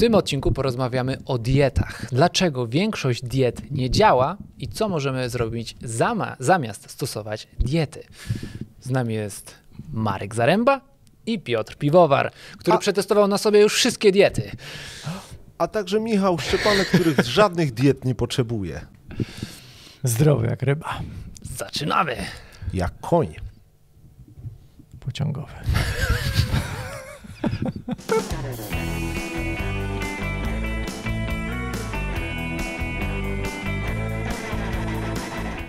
tym odcinku porozmawiamy o dietach. Dlaczego większość diet nie działa i co możemy zrobić zamiast stosować diety. Z nami jest Marek Zaremba i Piotr Piwowar, który przetestował na sobie już wszystkie diety. A także Michał Szczepanek, który żadnych diet nie potrzebuje. Zdrowy jak ryba. Zaczynamy. Jak koń. Pociągowy.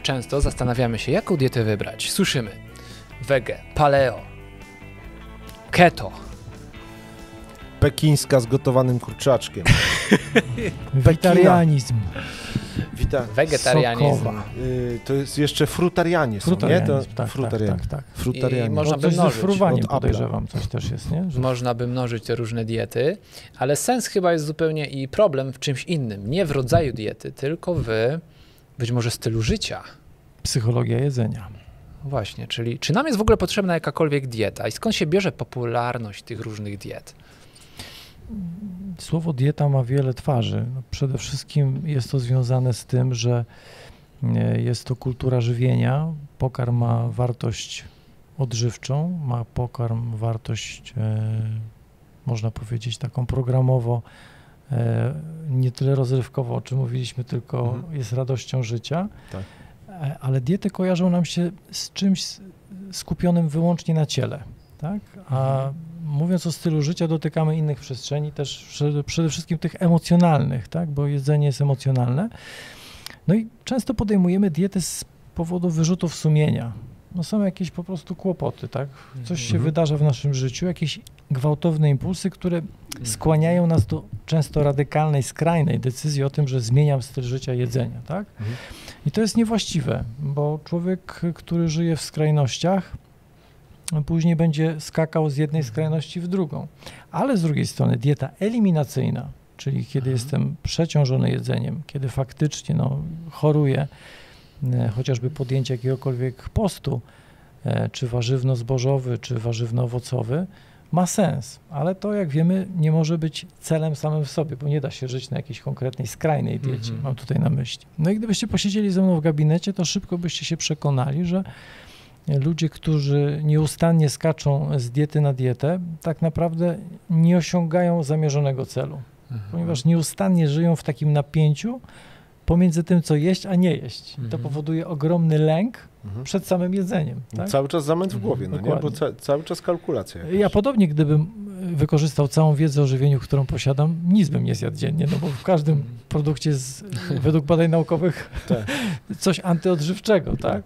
Często zastanawiamy się, jaką dietę wybrać. Słyszymy wege, paleo, keto. Pekińska z gotowanym kurczaczkiem. Wegetaryanizm. Wegetarianizm. To jest jeszcze frutarianizm, frutarianizm, nie? To, tak, frutarianizm. Tak. Frutarianizm. I można by mnożyć. Podejrzewam, coś też jest, nie? Że... Można by mnożyć te różne diety, ale sens chyba jest zupełnie i problem w czymś innym. Nie w rodzaju diety, tylko w być może stylu życia. Psychologia jedzenia. Właśnie, czyli czy nam jest w ogóle potrzebna jakakolwiek dieta i skąd się bierze popularność tych różnych diet? Słowo dieta ma wiele twarzy. No przede wszystkim jest to związane z tym, że jest to kultura żywienia. Pokarm ma wartość odżywczą, ma pokarm wartość, można powiedzieć, taką programowo, nie tyle rozrywkowo, o czym mówiliśmy, tylko jest radością życia. Tak. Ale diety kojarzą nam się z czymś skupionym wyłącznie na ciele. Tak? A mówiąc o stylu życia, dotykamy innych przestrzeni, też przede wszystkim tych emocjonalnych, tak? Bo jedzenie jest emocjonalne. No i często podejmujemy diety z powodu wyrzutów sumienia. No są jakieś po prostu kłopoty, tak? Coś się wydarza w naszym życiu, jakieś gwałtowne impulsy, które skłaniają nas do często radykalnej, skrajnej decyzji o tym, że zmieniam styl życia jedzenia, tak? I to jest niewłaściwe, bo człowiek, który żyje w skrajnościach, później będzie skakał z jednej skrajności w drugą. Ale z drugiej strony dieta eliminacyjna, czyli kiedy jestem przeciążony jedzeniem, kiedy faktycznie choruję, chociażby podjęcie jakiegokolwiek postu, czy warzywno-zbożowy, czy warzywno-owocowy, ma sens, ale to, jak wiemy, nie może być celem samym w sobie, bo nie da się żyć na jakiejś konkretnej, skrajnej diecie, mam tutaj na myśli. No i gdybyście posiedzieli ze mną w gabinecie, to szybko byście się przekonali, że ludzie, którzy nieustannie skaczą z diety na dietę, tak naprawdę nie osiągają zamierzonego celu, ponieważ nieustannie żyją w takim napięciu pomiędzy tym, co jeść, a nie jeść. To powoduje ogromny lęk przed samym jedzeniem. Tak? Cały czas zamęt w głowie, no nie? Bo cały czas kalkulacja. Jakaś. Ja podobnie, gdybym wykorzystał całą wiedzę o żywieniu, którą posiadam, nic bym nie zjadł dziennie, no bo w każdym produkcie według badań naukowych coś antyodżywczego. Tak?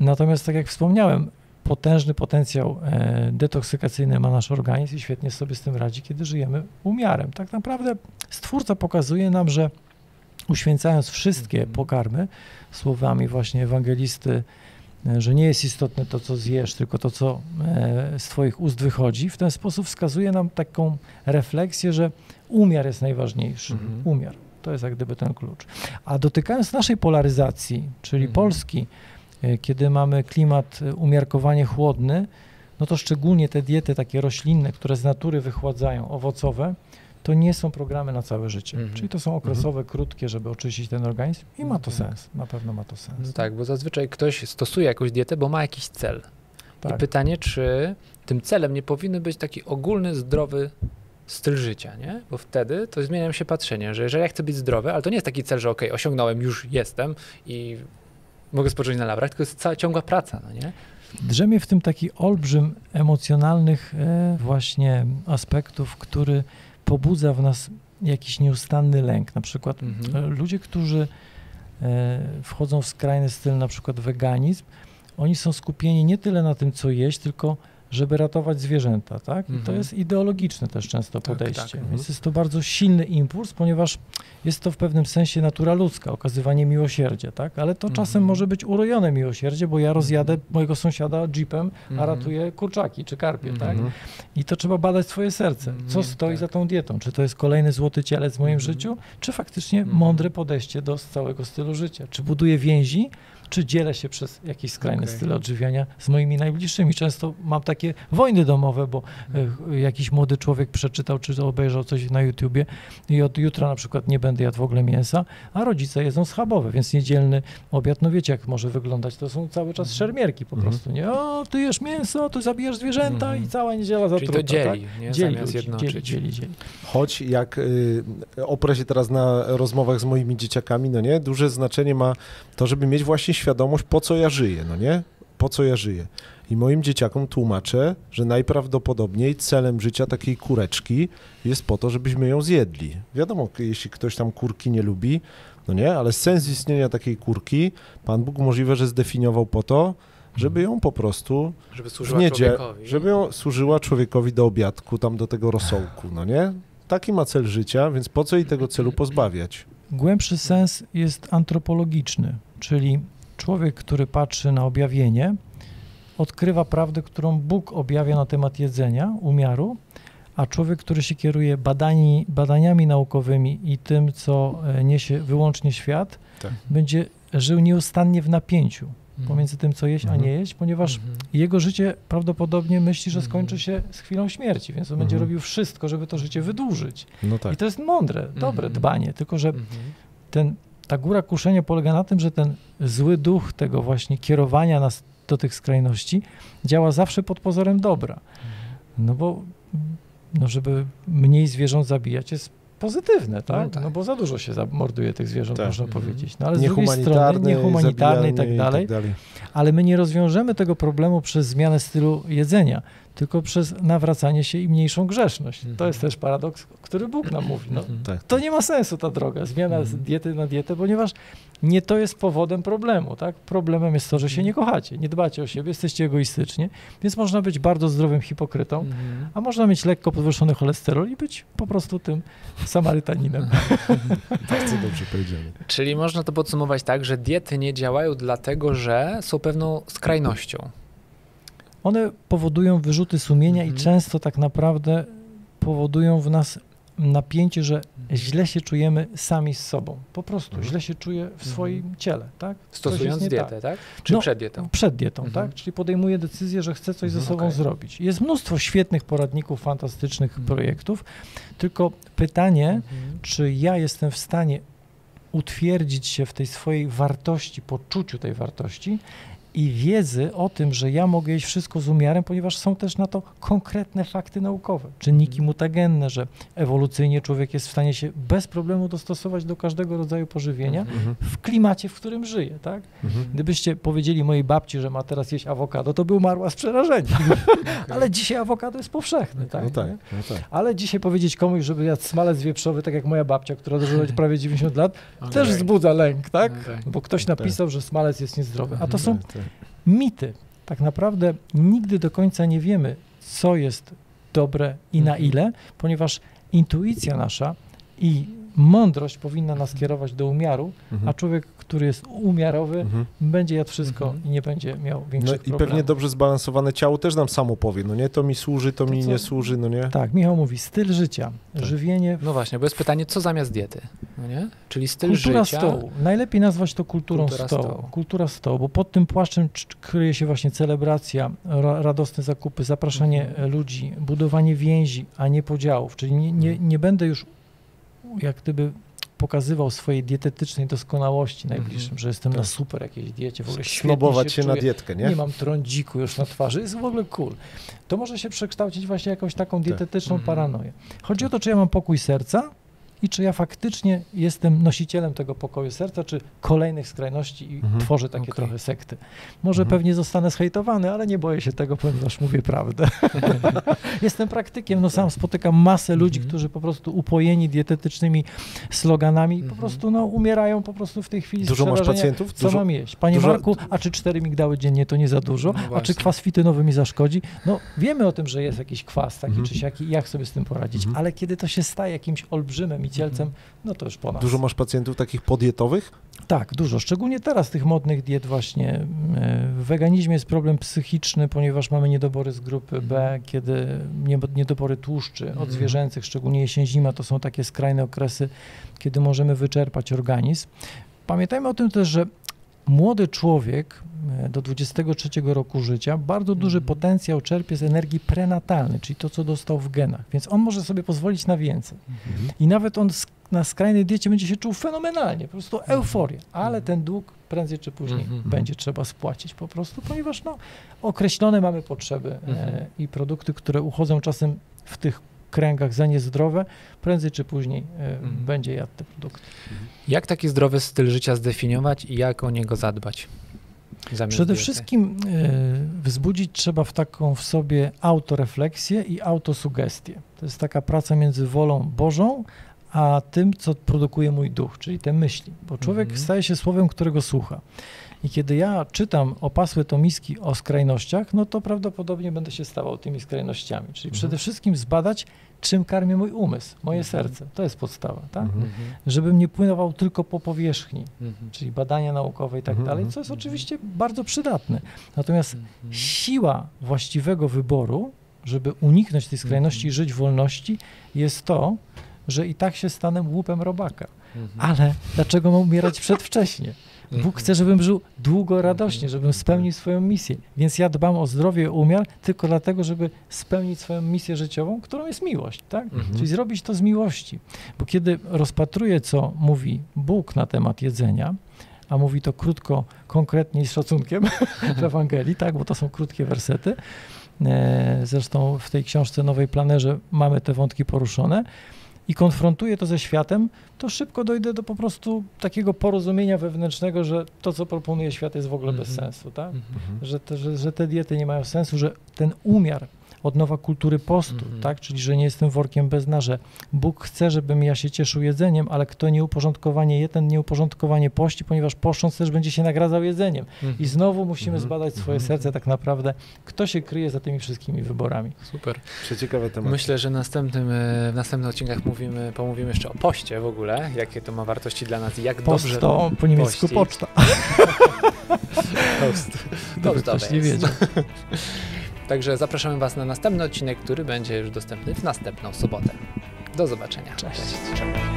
Natomiast tak jak wspomniałem, potężny potencjał detoksykacyjny ma nasz organizm i świetnie sobie z tym radzi, kiedy żyjemy umiarem. Tak naprawdę Stwórca pokazuje nam, że uświęcając wszystkie pokarmy, słowami właśnie ewangelisty, że nie jest istotne to, co zjesz, tylko to, co z twoich ust wychodzi, w ten sposób wskazuje nam taką refleksję, że umiar jest najważniejszy. Umiar. To jest jak gdyby ten klucz. A dotykając naszej polaryzacji, czyli Polski, kiedy mamy klimat umiarkowanie chłodny, no to szczególnie te diety takie roślinne, które z natury wychładzają, owocowe, to nie są programy na całe życie. Czyli to są okresowe, krótkie, żeby oczyścić ten organizm i ma to sens, na pewno ma to sens. No tak, bo zazwyczaj ktoś stosuje jakąś dietę, bo ma jakiś cel. Tak. I pytanie, czy tym celem nie powinny być taki ogólny, zdrowy styl życia, nie? Bo wtedy to zmienia się patrzenie, że jeżeli ja chcę być zdrowy, ale to nie jest taki cel, że okej, osiągnąłem, już jestem i mogę spocząć na labrach, tylko jest cała ciągła praca, no nie? Drzemie w tym taki olbrzym emocjonalnych właśnie aspektów, który pobudza w nas jakiś nieustanny lęk. Na przykład ludzie, którzy wchodzą w skrajny styl, na przykład weganizm, oni są skupieni nie tyle na tym, co jeść, tylko żeby ratować zwierzęta. Tak? I to jest ideologiczne też często podejście. Tak, tak. Więc jest to bardzo silny impuls, ponieważ jest to w pewnym sensie natura ludzka, okazywanie miłosierdzia. Tak? Ale to czasem może być urojone miłosierdzie, bo ja rozjadę mojego sąsiada jeepem, a ratuję kurczaki czy karpie. Tak? I to trzeba badać swoje serce. Co stoi za tą dietą? Czy to jest kolejny złoty cielec w moim życiu? Czy faktycznie mądre podejście do całego stylu życia? Czy buduję więzi? czy dzielę się przez jakiś skrajny styl odżywiania z moimi najbliższymi. Często mam takie wojny domowe, bo jakiś młody człowiek przeczytał czy obejrzał coś na YouTubie i od jutra na przykład nie będę jadł w ogóle mięsa, a rodzice jedzą schabowe, więc niedzielny obiad, no wiecie jak może wyglądać, to są cały czas szermierki po prostu, nie? O, ty jesz mięso, tu zabijesz zwierzęta i cała niedziela zatruta. Czyli to dzieli, tak? Nie? Dzieli zamiast jednoczyć. Dzieli. Choć jak oprę się teraz na rozmowach z moimi dzieciakami, no nie? Duże znaczenie ma to, żeby mieć właśnie świadomość, po co ja żyję, no nie? Po co ja żyję. I moim dzieciakom tłumaczę, że najprawdopodobniej celem życia takiej kureczki jest po to, żebyśmy ją zjedli. Wiadomo, jeśli ktoś tam kurki nie lubi, no nie, ale sens istnienia takiej kurki Pan Bóg możliwe, że zdefiniował po to, żeby ją po prostu żeby ją służyła człowiekowi do obiadku, tam do tego rosołku, no nie? Taki ma cel życia, więc po co jej tego celu pozbawiać? Głębszy sens jest antropologiczny, czyli człowiek, który patrzy na objawienie, odkrywa prawdę, którą Bóg objawia na temat jedzenia, umiaru, a człowiek, który się kieruje badaniami naukowymi i tym, co niesie wyłącznie świat, będzie żył nieustannie w napięciu pomiędzy tym, co jeść, a nie jeść, ponieważ jego życie prawdopodobnie myśli, że skończy się z chwilą śmierci, więc on będzie robił wszystko, żeby to życie wydłużyć. No tak. I to jest mądre, dobre dbanie, tylko że ta góra kuszenia polega na tym, że ten zły duch tego właśnie kierowania nas do tych skrajności działa zawsze pod pozorem dobra. No bo żeby mniej zwierząt zabijać jest pozytywne, tak? No bo za dużo się morduje tych zwierząt, można powiedzieć. No ale z drugiej strony niehumanitarne i tak dalej. Ale my nie rozwiążemy tego problemu przez zmianę stylu jedzenia, tylko przez nawracanie się i mniejszą grzeszność. To jest też paradoks, który Bóg nam mówi. No, to nie ma sensu ta droga, zmiana z diety na dietę, ponieważ nie to jest powodem problemu. Tak? Problemem jest to, że się nie kochacie, nie dbacie o siebie, jesteście egoistyczni, więc można być bardzo zdrowym hipokrytą, a można mieć lekko podwyższony cholesterol i być po prostu tym Samarytaninem. Bardzo dobrze powiedziane. Czyli można to podsumować tak, że diety nie działają dlatego, że są pewną skrajnością. One powodują wyrzuty sumienia i często tak naprawdę powodują w nas napięcie, że źle się czujemy sami z sobą. Po prostu źle się czuję w swoim ciele. Tak? Stosując dietę, tak? Czy przed dietą? Przed dietą, tak? Czyli podejmuję decyzję, że chcę coś ze sobą zrobić. Jest mnóstwo świetnych poradników, fantastycznych projektów, tylko pytanie, czy ja jestem w stanie utwierdzić się w tej swojej wartości, poczuciu tej wartości, i wiedzy o tym, że ja mogę jeść wszystko z umiarem, ponieważ są też na to konkretne fakty naukowe, czynniki mutagenne, że ewolucyjnie człowiek jest w stanie się bez problemu dostosować do każdego rodzaju pożywienia w klimacie, w którym żyje. Tak? Gdybyście powiedzieli mojej babci, że ma teraz jeść awokado, to by umarła z przerażenia. Ale dzisiaj awokado jest powszechny. Tak, Ale dzisiaj powiedzieć komuś, żeby jadł smalec wieprzowy, tak jak moja babcia, która dożyła prawie 90 lat, też wzbudza lęk, tak? Bo ktoś napisał, że smalec jest niezdrowy. A to są mity. Tak naprawdę nigdy do końca nie wiemy, co jest dobre i na ile, ponieważ intuicja nasza i mądrość powinna nas kierować do umiaru, a człowiek, który jest umiarowy, będzie jadł wszystko i nie będzie miał większych problemów. I pewnie dobrze zbalansowane ciało też nam samo powie, no nie, to mi służy, to mi nie służy, no nie? Tak, Michał mówi, styl życia, żywienie. No właśnie, bo jest pytanie, co zamiast diety, no nie? Czyli styl życia. Kultura stołu. Najlepiej nazwać to kulturą stołu. Kultura stołu, bo pod tym płaszczem kryje się właśnie celebracja, radosne zakupy, zapraszanie ludzi, budowanie więzi, a nie podziałów, czyli nie będę już jak gdyby pokazywał swojej dietetycznej doskonałości najbliższym, że jestem na super jakiejś diecie, w ogóle ślubować się na dietkę, nie? Nie mam trądziku już na twarzy, jest w ogóle cool. To może się przekształcić właśnie jakąś taką dietetyczną paranoję. Chodzi o to, czy ja mam pokój serca i czy ja faktycznie jestem nosicielem tego pokoju serca, czy kolejnych skrajności i tworzę takie trochę sekty. Może pewnie zostanę zhejtowany, ale nie boję się tego, ponieważ mówię prawdę. Jestem praktykiem, no sam spotykam masę ludzi, którzy po prostu upojeni dietetycznymi sloganami, po prostu umierają po prostu w tej chwili. Dużo masz pacjentów? Co mam jeść? Panie Marku, a czy 4 migdały dziennie to nie za dużo? No a czy kwas fitynowy mi zaszkodzi? No wiemy o tym, że jest jakiś kwas taki czy siaki, jak sobie z tym poradzić, ale kiedy to się staje jakimś olbrzymem cielcem, no to już po nas. Dużo masz pacjentów takich podietowych? Tak, dużo. Szczególnie teraz tych modnych diet właśnie. W weganizmie jest problem psychiczny, ponieważ mamy niedobory z grupy B, kiedy niedobory tłuszczy od zwierzęcych, szczególnie jesień, zima, to są takie skrajne okresy, kiedy możemy wyczerpać organizm. Pamiętajmy o tym też, że młody człowiek do 23 roku życia bardzo duży potencjał czerpie z energii prenatalnej, czyli to, co dostał w genach, więc on może sobie pozwolić na więcej. I nawet on na skrajnej diecie będzie się czuł fenomenalnie, po prostu euforię, ale ten dług prędzej czy później będzie trzeba spłacić po prostu, ponieważ no, określone mamy potrzeby i produkty, które uchodzą czasem w tych kręgach za niezdrowe, prędzej czy później będzie jadł te produkty. Jak taki zdrowy styl życia zdefiniować i jak o niego zadbać? Przede wszystkim wzbudzić trzeba w sobie autorefleksję i autosugestię. To jest taka praca między wolą Bożą, a tym, co produkuje mój duch, czyli te myśli. Bo człowiek staje się słowem, którego słucha. I kiedy ja czytam opasłe tomiski o skrajnościach, no to prawdopodobnie będę się stawał tymi skrajnościami. Czyli przede wszystkim zbadać, czym karmi mój umysł, moje serce. To jest podstawa, tak? Żebym nie pływał tylko po powierzchni, czyli badania naukowe i tak dalej, co jest oczywiście bardzo przydatne. Natomiast siła właściwego wyboru, żeby uniknąć tej skrajności i żyć w wolności, jest to, że i tak się stanę łupem robaka. Ale dlaczego mam umierać przedwcześnie? Bóg chce, żebym żył długo, radośnie, żebym spełnił swoją misję. Więc ja dbam o zdrowie, umiar tylko dlatego, żeby spełnić swoją misję życiową, którą jest miłość, tak? Czyli zrobić to z miłości. Bo kiedy rozpatruję, co mówi Bóg na temat jedzenia, a mówi to krótko, konkretnie i z szacunkiem w Ewangelii, tak? Bo to są krótkie wersety. Zresztą w tej książce Nowej Planerze mamy te wątki poruszone. I konfrontuję to ze światem, to szybko dojdę do po prostu takiego porozumienia wewnętrznego, że to, co proponuje świat, jest w ogóle bez sensu, tak? Że te diety nie mają sensu, że ten umiar, odnowa kultury postu, tak? Czyli że nie jestem workiem bez naże. Bóg chce, żebym ja się cieszył jedzeniem, ale kto nieuporządkowanie je, ten nieuporządkowanie pości, ponieważ poszcząc też będzie się nagradzał jedzeniem. I znowu musimy zbadać swoje serce tak naprawdę, kto się kryje za tymi wszystkimi wyborami. Super. Przeciekawy temat. Myślę, że w następnych odcinkach pomówimy jeszcze o poście w ogóle, jakie to ma wartości dla nas i jak post dobrze to po niemiecku pościć. Poczta. Post. Nie wiedział. Także zapraszamy Was na następny odcinek, który będzie już dostępny w następną sobotę. Do zobaczenia. Cześć. Cześć.